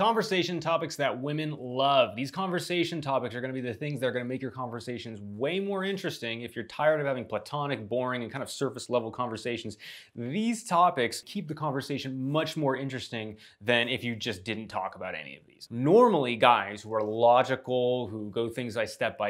Conversation topics that women love. These conversation topics are going to be the things that are going to make your conversations way more interesting. If you're tired of having platonic, boring, and kind of surface level conversations, these topics keep the conversation much more interesting than if you just didn't talk about any of these. Normally, guys who are logical, who go things by step,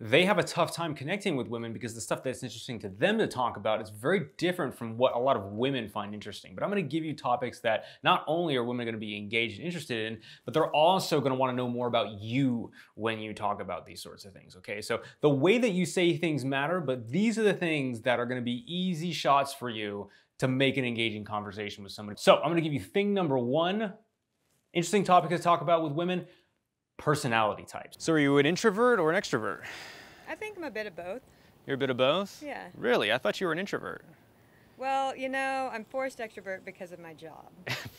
they have a tough time connecting with women because the stuff that's interesting to them to talk about is very different from what a lot of women find interesting. But I'm going to give you topics that not only are women going to be engaged and interested in, but they're also going to want to know more about you when you talk about these sorts of things, okay? So the way that you say things matter, but these are the things that are going to be easy shots for you to make an engaging conversation with somebody. So I'm going to give you thing number one, interesting topic to talk about with women, personality types. So are you an introvert or an extrovert? I think I'm a bit of both. You're a bit of both? Yeah. Really? I thought you were an introvert. Well, you know, I'm forced extrovert because of my job.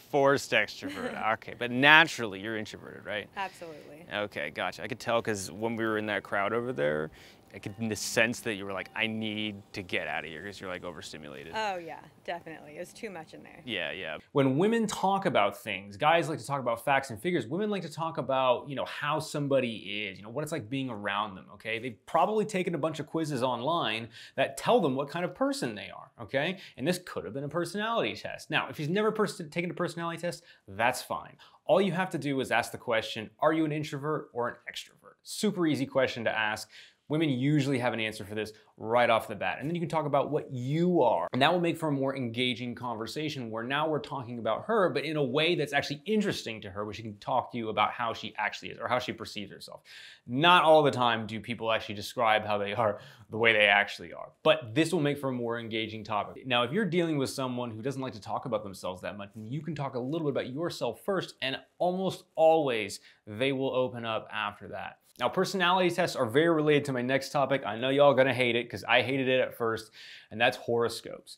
Forced extrovert, okay. But naturally, you're introverted, right? Absolutely. Okay, gotcha. I could tell because when we were in that crowd over there, I could sense that you were like, I need to get out of here because you're like overstimulated. Oh yeah, definitely. It was too much in there. Yeah, yeah. When women talk about things, guys like to talk about facts and figures. Women like to talk about, you know, how somebody is, you know, what it's like being around them, okay? They've probably taken a bunch of quizzes online that tell them what kind of person they are. Okay? And this could have been a personality test. Now, if he's never taken a personality test, that's fine. All you have to do is ask the question, are you an introvert or an extrovert? Super easy question to ask. Women usually have an answer for this right off the bat. And then you can talk about what you are. And that will make for a more engaging conversation where now we're talking about her, but in a way that's actually interesting to her, where she can talk to you about how she actually is or how she perceives herself. Not all the time do people actually describe how they are the way they actually are, but this will make for a more engaging topic. Now, if you're dealing with someone who doesn't like to talk about themselves that much, you can talk a little bit about yourself first, and almost always they will open up after that. Now, personality tests are very related to my next topic. I know y'all gonna hate it because I hated it at first, and that's horoscopes.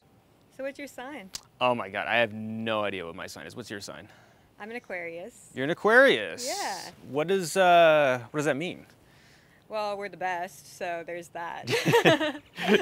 So what's your sign? Oh my God, I have no idea what my sign is. What's your sign? I'm an Aquarius. You're an Aquarius? Yeah. What does that mean? Well, we're the best, so there's that.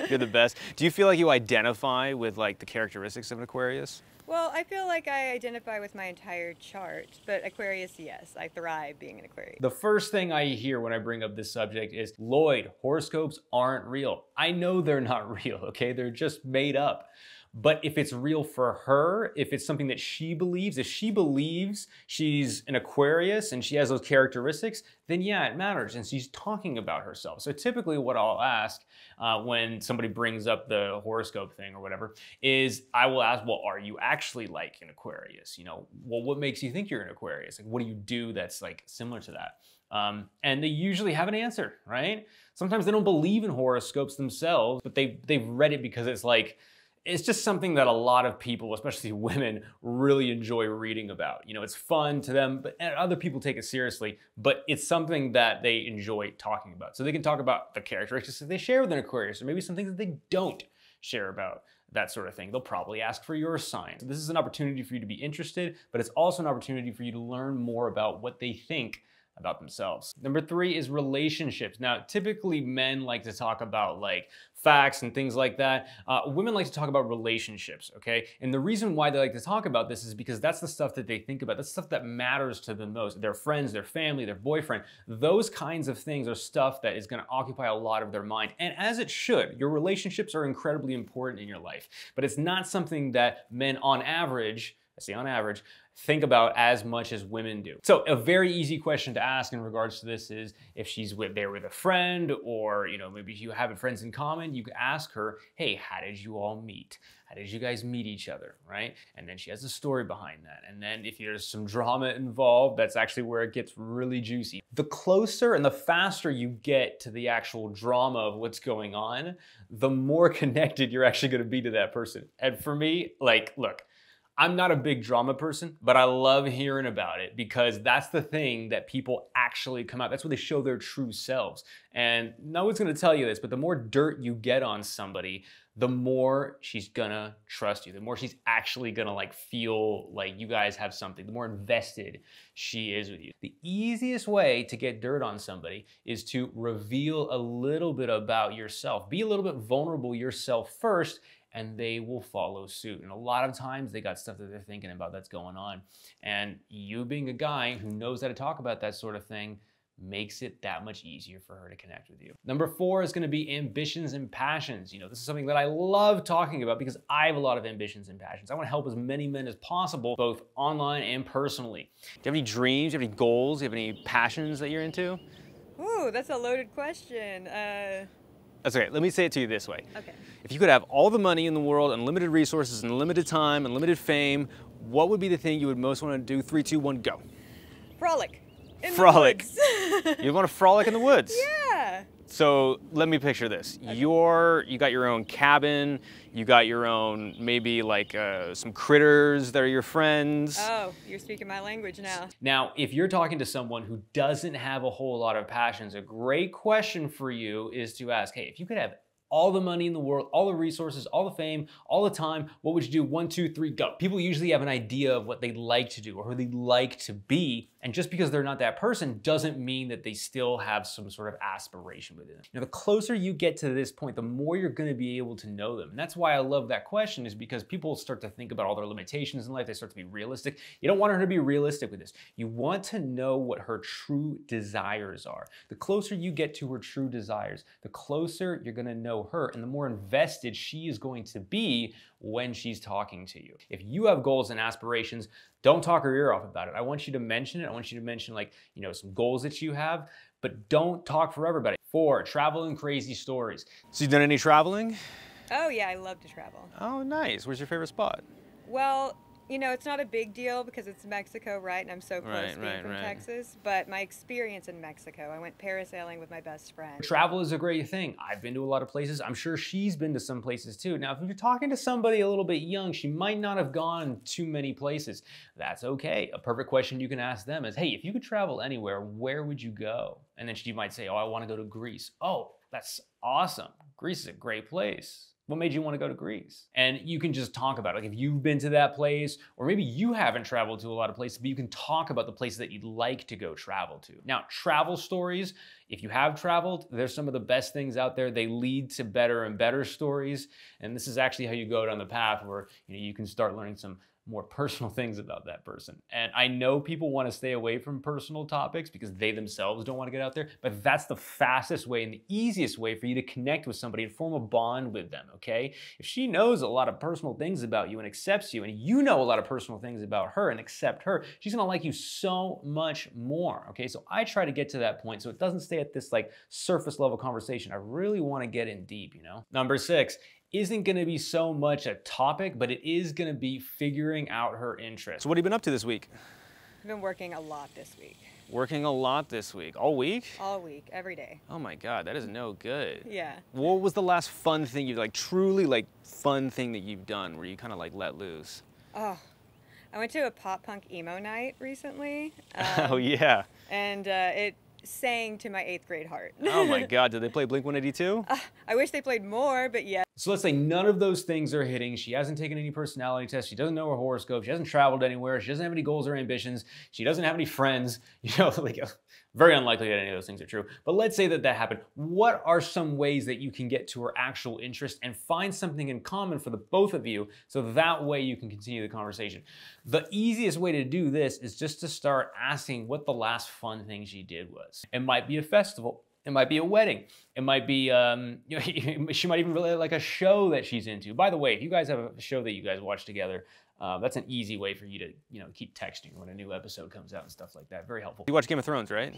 You're the best. Do you feel like you identify with like the characteristics of an Aquarius? Well, I feel like I identify with my entire chart, but Aquarius, yes, I thrive being an Aquarius. The first thing I hear when I bring up this subject is, Lloyd, horoscopes aren't real. I know they're not real, okay? They're just made up. But if it's real for her, if it's something that she believes, if she believes she's an Aquarius and she has those characteristics, then yeah, it matters. And she's talking about herself. So typically what I'll ask when somebody brings up the horoscope thing or whatever is I will ask, well, are you actually like an Aquarius? You know, well, what makes you think you're an Aquarius? Like, what do you do that's like similar to that? And they usually have an answer, right? Sometimes they don't believe in horoscopes themselves, but they've read it because it's like, it's just something that a lot of people, especially women, really enjoy reading about. You know, it's fun to them, but and other people take it seriously, but it's something that they enjoy talking about. So they can talk about the characteristics that they share with an Aquarius, or maybe some things that they don't share about, that sort of thing. They'll probably ask for your sign. So this is an opportunity for you to be interested, but it's also an opportunity for you to learn more about what they think about themselves. Number three is relationships. Now, typically men like to talk about like facts and things like that. Women like to talk about relationships, okay? And the reason why they like to talk about this is because that's the stuff that they think about. That's the stuff that matters to them most. Their friends, their family, their boyfriend. Those kinds of things are stuff that is gonna occupy a lot of their mind. And as it should, your relationships are incredibly important in your life, but it's not something that men on average, I say on average, think about as much as women do. So a very easy question to ask in regards to this is if she's there with a friend, or you know, maybe you have friends in common, you could ask her, hey, how did you all meet? How did you guys meet each other, right? And then she has a story behind that. And then if there's some drama involved, that's actually where it gets really juicy. The closer and the faster you get to the actual drama of what's going on, the more connected you're actually gonna be to that person. And for me, like, look, I'm not a big drama person, but I love hearing about it because that's the thing that people actually come out. That's where they show their true selves. And no one's gonna tell you this, but the more dirt you get on somebody, the more she's gonna trust you, the more she's actually gonna like feel like you guys have something, the more invested she is with you. The easiest way to get dirt on somebody is to reveal a little bit about yourself. Be a little bit vulnerable yourself first, and they will follow suit. And a lot of times they got stuff that they're thinking about that's going on. And you being a guy who knows how to talk about that sort of thing makes it that much easier for her to connect with you. Number four is gonna be ambitions and passions. You know, this is something that I love talking about because I have a lot of ambitions and passions. I wanna help as many men as possible, both online and personally. Do you have any dreams, do you have any goals, do you have any passions that you're into? Ooh, that's a loaded question. That's okay, let me say it to you this way. Okay. If you could have all the money in the world, unlimited resources, unlimited time, unlimited fame, what would be the thing you would most wanna do? 3, 2, 1, go. Frolic. Frolic. You want to frolic in the woods? Yeah. So let me picture this. Okay. You got your own cabin. You got your own, maybe like some critters that are your friends. Oh, you're speaking my language now. Now, if you're talking to someone who doesn't have a whole lot of passions, a great question for you is to ask, hey, if you could have all the money in the world, all the resources, all the fame, all the time, what would you do? 1, 2, 3, go. People usually have an idea of what they like to do or who they like to be. And just because they're not that person doesn't mean that they still have some sort of aspiration within them. Now, the closer you get to this point, the more you're gonna be able to know them. And that's why I love that question, is because people start to think about all their limitations in life. They start to be realistic. You don't want her to be realistic with this. You want to know what her true desires are. The closer you get to her true desires, the closer you're gonna know her and the more invested she is going to be when she's talking to you. If you have goals and aspirations, don't talk her ear off about it. I want you to mention it. I want you to mention, like, you know, some goals that you have, but don't talk forever about it. 4, travel and crazy stories. So you've done any traveling? Oh yeah, I love to travel. Oh, nice. Where's your favorite spot? Well, you know, it's not a big deal because it's Mexico, right? And I'm so close being from Texas, but my experience in Mexico, I went parasailing with my best friend. Travel is a great thing. I've been to a lot of places. I'm sure she's been to some places too. Now, if you're talking to somebody a little bit young, she might not have gone too many places. That's okay. A perfect question you can ask them is, hey, if you could travel anywhere, where would you go? And then she might say, oh, I want to go to Greece. Oh, that's awesome. Greece is a great place. What made you want to go to Greece? And you can just talk about it. Like, if you've been to that place, or maybe you haven't traveled to a lot of places, but you can talk about the places that you'd like to go travel to. Now, travel stories, if you have traveled, they're some of the best things out there. They lead to better and better stories. And this is actually how you go down the path where, you know, you can start learning some more personal things about that person. And I know people want to stay away from personal topics because they themselves don't want to get out there, but that's the fastest way and the easiest way for you to connect with somebody and form a bond with them, okay? If she knows a lot of personal things about you and accepts you, and you know a lot of personal things about her and accept her, she's gonna like you so much more, okay? So I try to get to that point so it doesn't stay at this like surface level conversation. I really want to get in deep, you know? Number 6, isn't gonna be so much a topic, but it is gonna be figuring out her interests. So what have you been up to this week? I've been working a lot this week. Working a lot this week? All week? All week, every day. Oh my God, that is no good. Yeah. What was the last fun thing you, like, truly like fun thing that you've done where you kind of like let loose? Oh, I went to a pop punk emo night recently. Oh yeah. And it sang to my 8th grade heart. Oh my God, did they play Blink-182? I wish they played more, but yeah. So let's say none of those things are hitting. She hasn't taken any personality tests. She doesn't know her horoscope. She hasn't traveled anywhere. She doesn't have any goals or ambitions. She doesn't have any friends. You know, like, very unlikely that any of those things are true. But let's say that that happened. What are some ways that you can get to her actual interest and find something in common for the both of you so that way you can continue the conversation? The easiest way to do this is just to start asking what the last fun thing she did was. It might be a festival. It might be a wedding. It might be, you know, she might even really like a show that she's into. By the way, if you guys have a show that you guys watch together, that's an easy way for you to, you know, keep texting when a new episode comes out and stuff like that. Very helpful. You watch Game of Thrones, right?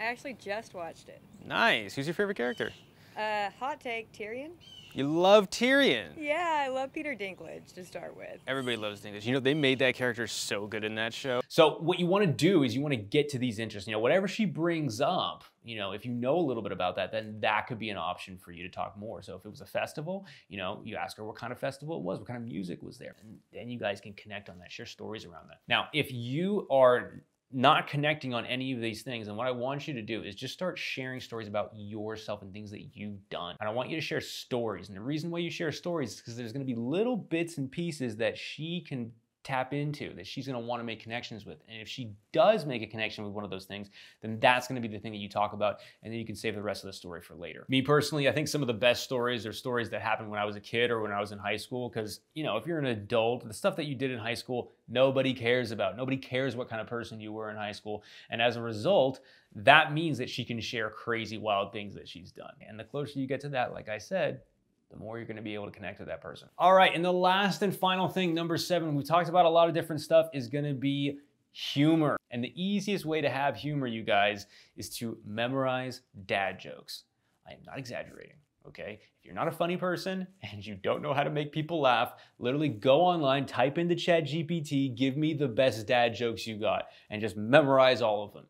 I actually just watched it. Nice. Who's your favorite character? Hot take, Tyrion. You love Tyrion. Yeah, I love Peter Dinklage to start with. Everybody loves Dinklage. You know, they made that character so good in that show. So what you want to do is you want to get to these interests. You know, whatever she brings up, you know, if you know a little bit about that, then that could be an option for you to talk more. So if it was a festival, you know, you ask her what kind of festival it was, what kind of music was there, and then you guys can connect on that, share stories around that. Now, if you are not connecting on any of these things, and what I want you to do is just start sharing stories about yourself and things that you've done. And I want you to share stories. And the reason why you share stories is because there's gonna be little bits and pieces that she can tap into, that she's going to want to make connections with. And if she does make a connection with one of those things, then that's going to be the thing that you talk about, and then you can save the rest of the story for later. Me personally, I think some of the best stories are stories that happened when I was a kid or when I was in high school, because, you know, if you're an adult, the stuff that you did in high school, nobody cares about. Nobody cares what kind of person you were in high school. And as a result, that means that she can share crazy, wild things that she's done. And the closer you get to that, like I said, the more you're going to be able to connect with that person. All right, and the last and final thing, number 7, we talked about a lot of different stuff, is going to be humor. And the easiest way to have humor, you guys, is to memorize dad jokes. I am not exaggerating, okay? If you're not a funny person and you don't know how to make people laugh, literally go online, type into ChatGPT, give me the best dad jokes you got, and just memorize all of them.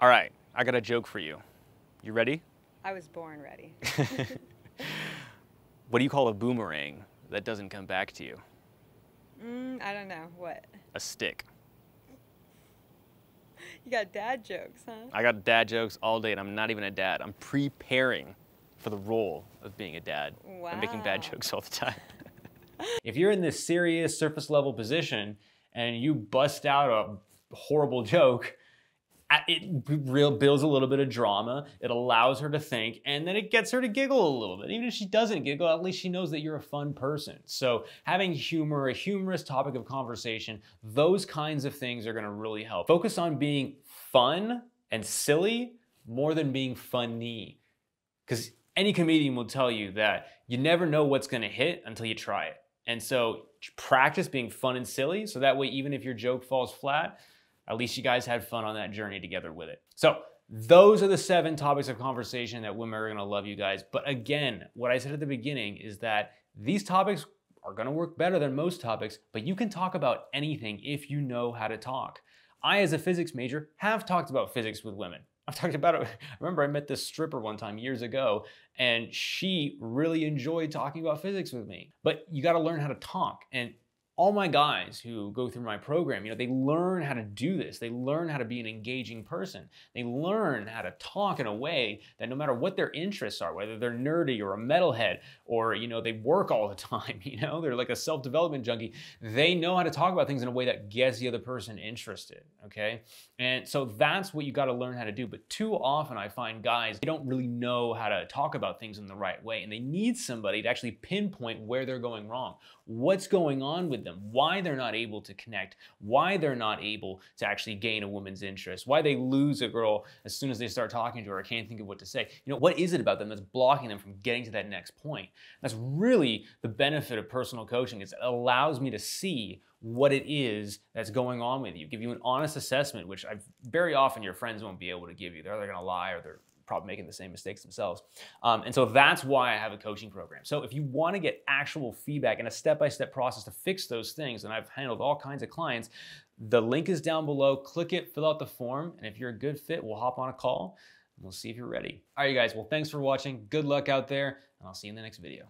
All right, I got a joke for you. You ready? I was born ready. What do you call a boomerang that doesn't come back to you? I don't know. What? A stick. You got dad jokes, huh? I got dad jokes all day, and I'm not even a dad. I'm preparing for the role of being a dad. Wow. I'm making bad jokes all the time. If you're in this serious surface level position and you bust out a horrible joke, it builds a little bit of drama, it allows her to think, and then it gets her to giggle a little bit. Even if she doesn't giggle, at least she knows that you're a fun person. So having humor, a humorous topic of conversation, those kinds of things are going to really help. Focus on being fun and silly more than being funny. Because any comedian will tell you that you never know what's going to hit until you try it. And so practice being fun and silly, so that way even if your joke falls flat, at least you guys had fun on that journey together with it. So those are the 7 topics of conversation that women are gonna love, you guys. But again, what I said at the beginning is that these topics are gonna work better than most topics, but you can talk about anything if you know how to talk. I, as a physics major, have talked about physics with women. I've talked about it. I remember I met this stripper one time years ago, and she really enjoyed talking about physics with me. But you gotta learn how to talk. And all my guys who go through my program, you know, they learn how to do this. They learn how to be an engaging person. They learn how to talk in a way that no matter what their interests are, whether they're nerdy or a metalhead or, you know, they work all the time, you know, they're like a self-development junkie, they know how to talk about things in a way that gets the other person interested, okay? And so that's what you got to learn how to do. But too often I find guys, they don't really know how to talk about things in the right way, and they need somebody to actually pinpoint where they're going wrong, what's going on with them, why they're not able to connect, why they're not able to actually gain a woman's interest, why they lose a girl as soon as they start talking to her, can't think of what to say. You know, what is it about them that's blocking them from getting to that next point? That's really the benefit of personal coaching. It allows me to see what it is that's going on with you, give you an honest assessment, which very often your friends won't be able to give you. They're either going to lie or they're probably making the same mistakes themselves. And so that's why I have a coaching program. So if you want to get actual feedback and a step-by-step process to fix those things, and I've handled all kinds of clients, the link is down below. Click it, fill out the form, and if you're a good fit, we'll hop on a call and we'll see if you're ready. All right, you guys, well, thanks for watching. Good luck out there, and I'll see you in the next video.